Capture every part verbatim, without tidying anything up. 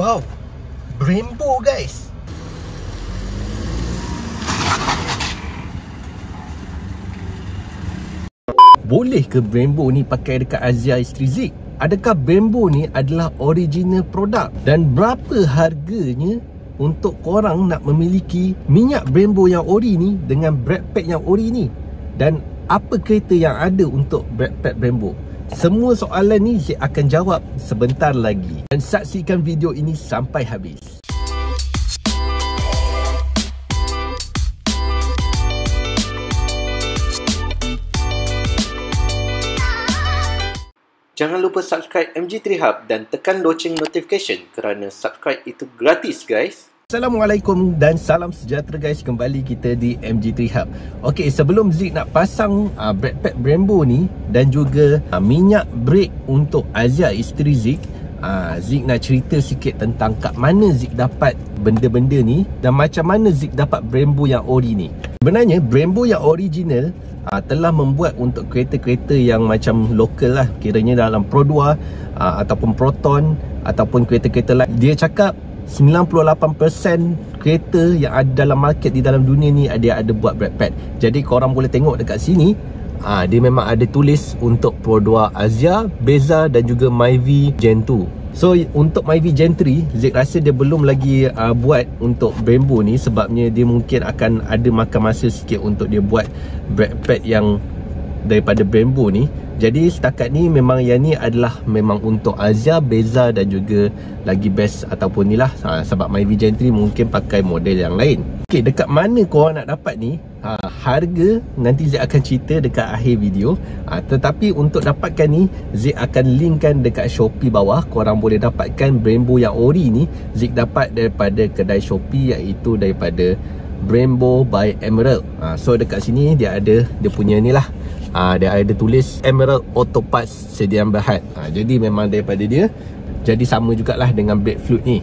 Wow, Brembo guys. Boleh ke Brembo ni pakai dekat Axia isteri Zik? Adakah Brembo ni adalah original produk? Dan berapa harganya untuk korang nak memiliki minyak Brembo yang ori ni dengan backpack yang ori ni? Dan apa kereta yang ada untuk backpack Brembo? Semua soalan ni Zik akan jawab sebentar lagi. Dan saksikan video ini sampai habis. Jangan lupa subscribe M G three Hub dan tekan loceng notification kerana subscribe itu gratis guys. Assalamualaikum dan salam sejahtera guys. Kembali kita di M G three Hub. Okey, sebelum Zik nak pasang uh, backpack Brembo ni dan juga uh, minyak brake untuk Axia isteri Zik, uh, Zik nak cerita sikit tentang kat mana Zik dapat benda-benda ni dan macam mana Zik dapat Brembo yang ori ni. Sebenarnya Brembo yang original aa, telah membuat untuk kereta-kereta yang macam lokal lah, kiranya dalam Perodua aa, ataupun Proton ataupun kereta-kereta lain. Dia cakap sembilan puluh lapan peratus kereta yang ada dalam market di dalam dunia ni dia ada buat backpack. Jadi korang boleh tengok dekat sini, aa, dia memang ada tulis untuk Perodua Axia, Bezza dan juga Myvi Gen two. So untuk Myvi Gen three, Zik rasa dia belum lagi uh, buat untuk Brembo ni sebabnya dia mungkin akan ada makan masa sikit untuk dia buat backpack yang daripada Brembo ni. Jadi setakat ni memang yang ni adalah memang untuk Axia, Bezza dan juga lagi best ataupun ni lah ha, sebab Myvi Gen three mungkin pakai model yang lain. Ok, dekat mana korang nak dapat ni? Ha, harga nanti Zik akan cerita dekat akhir video. ha, Tetapi untuk dapatkan ni Zik akan linkkan dekat Shopee bawah. Korang boleh dapatkan Brembo yang ori ni. Zik dapat daripada kedai Shopee iaitu daripada Brembo by Emerald. ha, So dekat sini dia ada dia punya ni lah. ha, Dia ada tulis Emerald Autoparts Sdn Bhd. ha, Jadi memang daripada dia. Jadi sama jugalah dengan brake fluid ni.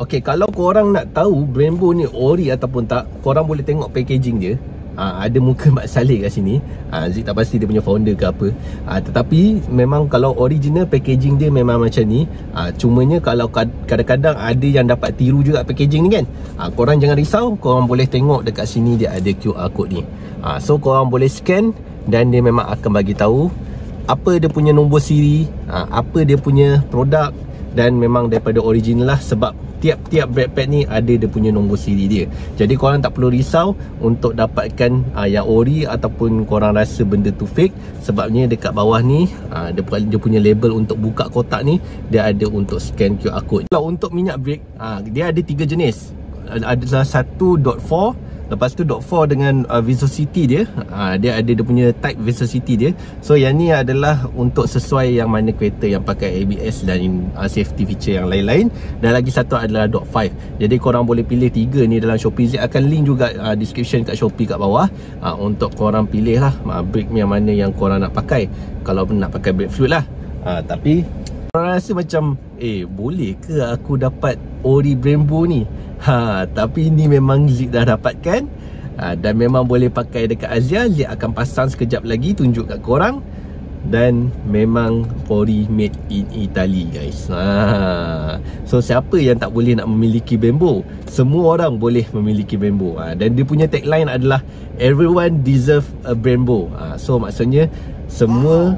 Ok, kalau korang nak tahu Brembo ni ori ataupun tak, korang boleh tengok packaging dia. Ha, ada muka Mak Saleh kat sini. ha, Zik tak pasti dia punya founder ke apa. ha, Tetapi memang kalau original packaging dia memang macam ni. ha, Cumanya kalau kadang-kadang ada yang dapat tiru juga packaging ni kan. ha, Korang jangan risau, korang boleh tengok dekat sini dia ada Q R code ni. ha, So korang boleh scan dan dia memang akan bagi tahu apa dia punya nombor siri, ha, apa dia punya produk. Dan memang daripada original lah sebab tiap-tiap backpack ni ada dia punya nombor siri dia. Jadi korang tak perlu risau untuk dapatkan uh, yang ori ataupun korang rasa benda tu fake. Sebabnya dekat bawah ni uh, dia, dia punya label untuk buka kotak ni dia ada untuk scan Q R code. Kalau untuk minyak brake, uh, dia ada tiga jenis. Ada satu titik empat, lepas tu dot four dengan uh, viscosity dia. ha, Dia ada dia punya type viscosity dia. So yang ni adalah untuk sesuai yang mana kereta yang pakai A B S dan uh, safety feature yang lain-lain. Dan lagi satu adalah dot five. Jadi korang boleh pilih tiga ni dalam Shopee. Zik akan link juga uh, description kat Shopee kat bawah uh, untuk korang pilih lah uh, brake yang mana yang korang nak pakai. Kalau nak pakai brake fluid lah. uh, Tapi korang rasa macam eh boleh ke aku dapat ori Brembo ni? Ha, tapi ni memang Zik dah dapatkan. ha, Dan memang boleh pakai dekat Axia. Zik akan pasang sekejap lagi, tunjuk kat korang. Dan memang ori made in Italy guys. ha, So siapa yang tak boleh nak memiliki Brembo? Semua orang boleh memiliki Brembo. ha, Dan dia punya tagline adalah everyone deserve a Brembo. ha, So maksudnya semua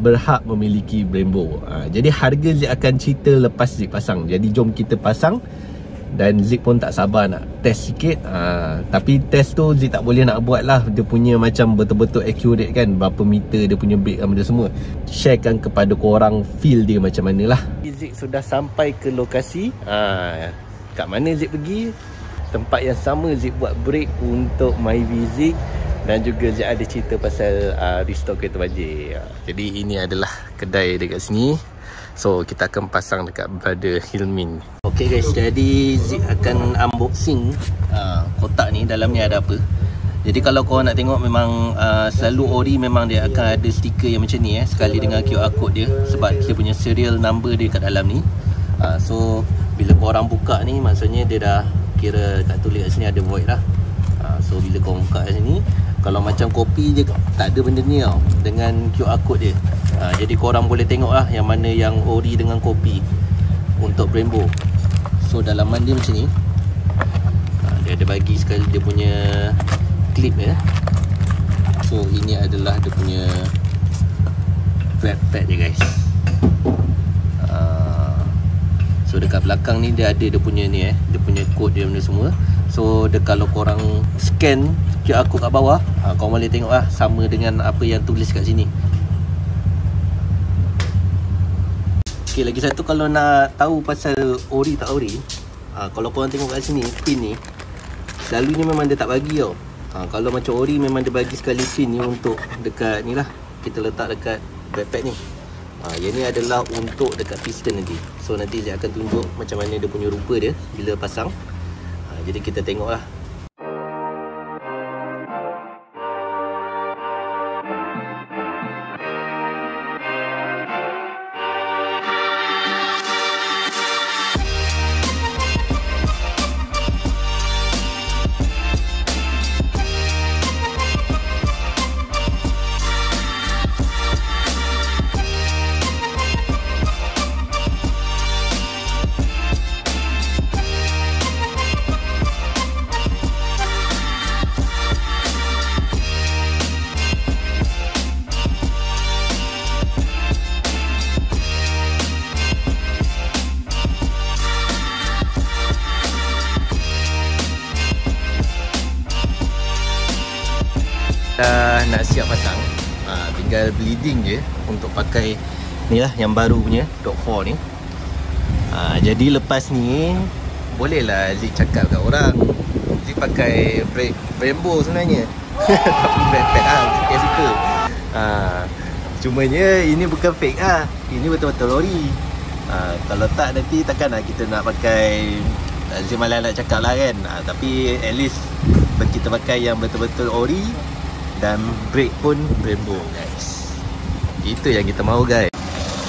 berhak memiliki Brembo. ha, Jadi harga Zik akan cerita lepas Zik pasang. Jadi jom kita pasang. Dan Zik pun tak sabar nak test sikit. ha, Tapi test tu Zik tak boleh nak buat lah. Dia punya macam betul-betul accurate kan, berapa meter dia punya brake dan benda semua. Sharekan kepada korang feel dia macam manalah. Zik sudah sampai ke lokasi. ha, Kat mana Zik pergi, tempat yang sama Zik buat brake untuk Myvi Zik. Dan juga Zik ada cerita pasal uh, restore kereta banjir. ha, Jadi ini adalah kedai dekat sini. So kita akan pasang dekat brother Hilmin. Ok guys, jadi Zik akan unboxing uh, kotak ni. Dalam ni ada apa. Jadi kalau korang nak tengok memang uh, selalu ori memang dia akan ada stiker yang macam ni eh, sekali dengan Q R code dia. Sebab dia punya serial number dia kat dalam ni. uh, So bila korang buka ni maksudnya dia dah kira kat tulis kat sini ada void lah. uh, So bila korang buka kat sini, kalau macam kopi je tak ada benda ni tau dengan Q R code dia. uh, Jadi korang boleh tengok lah yang mana yang ori dengan kopi untuk Brembo. So dalaman dia macam ni, dia ada bagi sekali dia punya clip ya. So ini adalah dia punya flat pad dia guys. So dekat belakang ni dia ada dia punya ni eh, dia punya kod dia benda semua. So dia kalau korang scan Q R code kat bawah, ha, korang boleh tengok lah, sama dengan apa yang tulis kat sini. Ok, lagi satu kalau nak tahu pasal ori tak ori, ha, kalau korang tengok kat sini pin ni, selalunya memang dia tak bagi tau. Ha, kalau macam ori memang dia bagi sekali pin ni untuk dekat ni lah, kita letak dekat backpack ni. Ha, yang ni adalah untuk dekat piston nanti. So nanti saya akan tunjuk macam mana dia punya rupa dia bila pasang. Ha, jadi kita tengoklah. Dah nak siap pasang, ha, tinggal bleeding je untuk pakai ni lah yang baru punya dot four ni. Ha, jadi lepas ni bolehlah Zik cakap kat orang Zik pakai Brembo sebenarnya tapi brand pad lah Zik suka. Ha, cumanya ini bukan fake lah, ini betul-betul lori. Ha, kalau tak nanti takkanlah kita nak pakai, Zik malah nak cakap lah kan. Ha, tapi at least kita pakai yang betul-betul ori dan brake pun Brembo guys. Itu yang kita mahu guys.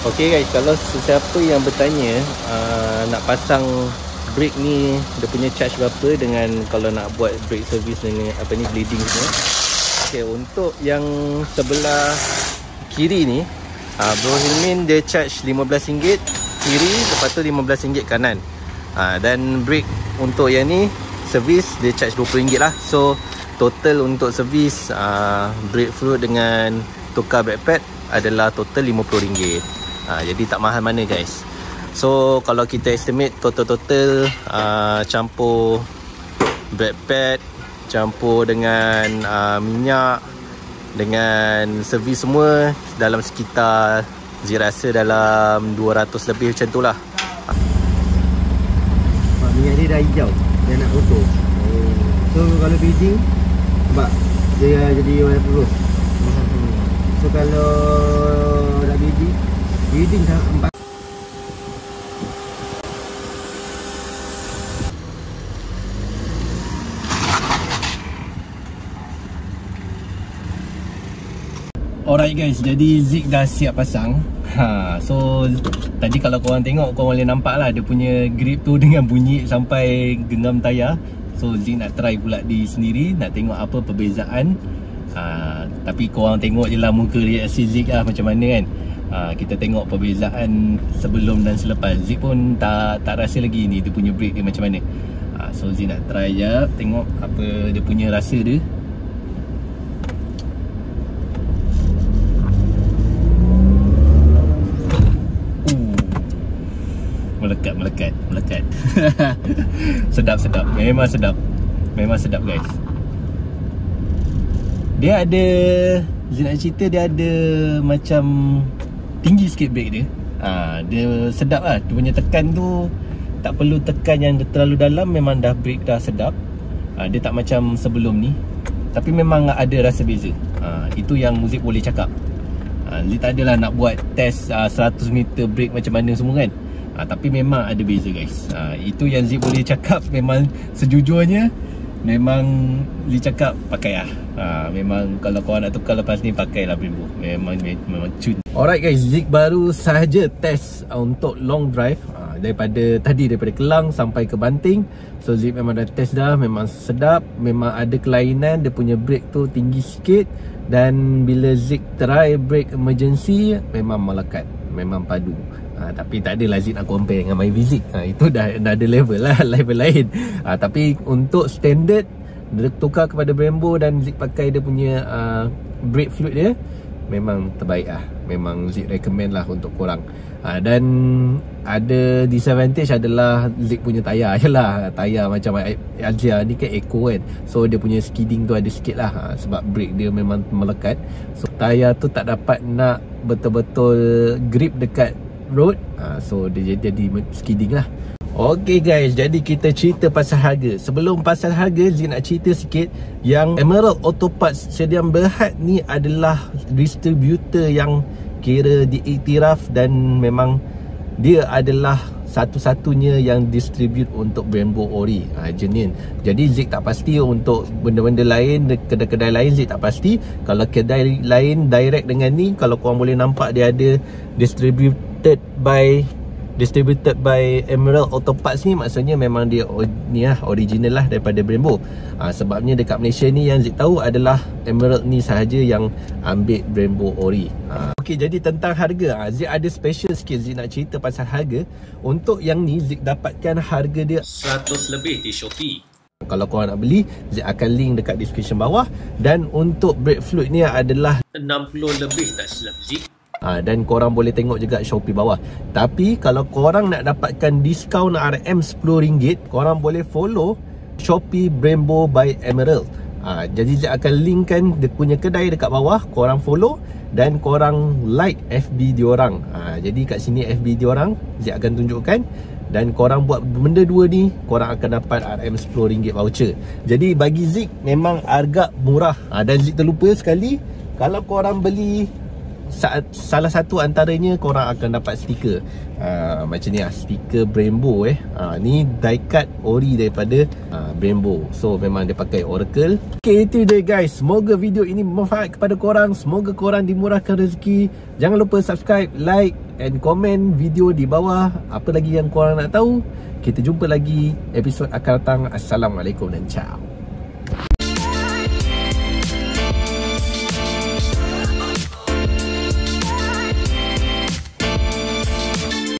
Ok guys, kalau sesiapa yang bertanya uh, nak pasang brake ni dia punya charge berapa dengan kalau nak buat brake service dengan apa ni bleeding semua. Ok, untuk yang sebelah kiri ni uh, Bro Hilmin dia charge RM lima belas kiri, lepas tu RM lima belas kanan. uh, Dan brake untuk yang ni servis dia charge RM dua puluh lah. So total untuk servis uh, brake fluid dengan tukar brake pad adalah total RM lima puluh. uh, Jadi tak mahal mana guys. So kalau kita estimate total-total uh, campur brake pad, campur dengan uh, minyak, dengan servis semua, dalam sekitar Zee rasa dalam dua ratus lebih macam tu lah. Minyak dia dah hijau, dia nak kotor. So kalau bleeding sebab dia jadi warna terus. So kalau dah biji, bleeding dah empat. Alright guys, jadi Zik dah siap pasang. Ha, so tadi kalau korang tengok, korang boleh nampak lah dia punya grip tu dengan bunyi sampai genggam tayar. So Zik nak try pula di sendiri, nak tengok apa perbezaan. Ha, tapi korang tengok je lah muka reaksi Zik lah macam mana kan. Ha, kita tengok perbezaan sebelum dan selepas. Zik pun tak tak rasa lagi ni dia punya brake dia macam mana. Ha, so Zik nak try je, tengok apa dia punya rasa dia. Melekat, melekat, melekat. Sedap, sedap. Memang sedap. Memang sedap guys. Dia ada, Zik nak cerita dia ada macam tinggi sikit brake dia. Ha, dia sedap lah. Dia punya tekan tu tak perlu tekan yang terlalu dalam. Memang dah brake dah sedap. Ha, dia tak macam sebelum ni. Tapi memang ada rasa beza. Ha, itu yang Zik boleh cakap. Ha, Zik tak adalah nak buat test uh, seratus meter brake macam mana semua kan. Ha, tapi memang ada beza guys. Ha, itu yang Zik boleh cakap. Memang sejujurnya memang Zik cakap pakai lah. Ha, memang kalau korang nak tukar lepas ni pakailah Brembo. Memang memang cun. Alright guys, Zik baru sahaja test uh, untuk long drive. Ha, daripada tadi daripada Kelang sampai ke Banting. So Zik memang dah test dah. Memang sedap. Memang ada kelainan. Dia punya brake tu tinggi sikit. Dan bila Zik try brake emergency memang melekat. memang padu. Ha, tapi tak adalah Zik nak compare dengan Myvi Zik. Ha, itu dah, dah ada level lah, level lain. Ha, tapi untuk standard, dia tukar kepada Brembo dan Zik pakai dia punya uh, brake fluid dia, memang terbaik lah. Memang Zik recommend lah untuk korang. Ha, dan ada disadvantage adalah Zik punya tayar je lah. Tayar macam Axia ni kan eco kan, so dia punya skidding tu ada sikit lah. Ha, sebab brake dia memang melekat, so tayar tu tak dapat nak betul-betul grip dekat road. Ha, so dia jadi skidding lah. Okey guys, jadi kita cerita pasal harga. Sebelum pasal harga, Zik nak cerita sikit yang Emerald Autoparts Sdn Bhd ni adalah distributor yang kira diiktiraf dan memang dia adalah satu-satunya yang distribute untuk Brembo Ori. Ha, jenin. Jadi Zik tak pasti untuk benda-benda lain, kedai-kedai lain Zik tak pasti. Kalau kedai lain direct dengan ni, kalau korang boleh nampak dia ada distributed by distributed by Emerald Autoparts ni, maksudnya memang dia ni lah, original lah daripada Brembo. Ha, sebabnya dekat Malaysia ni yang Zik tahu adalah Emerald ni sahaja yang ambil Brembo Ori. Ha. Okey, jadi tentang harga, ha, Zik ada special sikit Zik nak cerita pasal harga. Untuk yang ni Zik dapatkan harga dia seratus lebih di Shopee. Kalau korang nak beli, Zik akan link dekat description bawah. Dan untuk brake fluid ni adalah enam puluh lebih tak silap Zik. Ha, dan korang boleh tengok juga Shopee bawah. Tapi kalau korang nak dapatkan diskaun R M sepuluh ringgit, korang boleh follow Shopee Brembo by Emerald. Ha, jadi saya akan linkkan dia punya kedai dekat bawah. Korang follow dan korang like F B diorang. Ha, jadi kat sini F B diorang saya akan tunjukkan. Dan korang buat benda dua ni, korang akan dapat R M sepuluh ringgit voucher. Jadi bagi Zik memang agak murah. Ha, dan Zik terlupa sekali, kalau korang beli salah satu antaranya, korang akan dapat stiker. Uh, macam ni lah, stiker Brembo eh. Uh, ni die-cut ori daripada uh, Brembo. So memang dia pakai Oracle. Okay, itu dia guys. Semoga video ini bermanfaat kepada korang. Semoga korang dimurahkan rezeki. Jangan lupa subscribe, like and komen video di bawah. Apa lagi yang korang nak tahu? Kita jumpa lagi episod akan datang. Assalamualaikum dan ciao.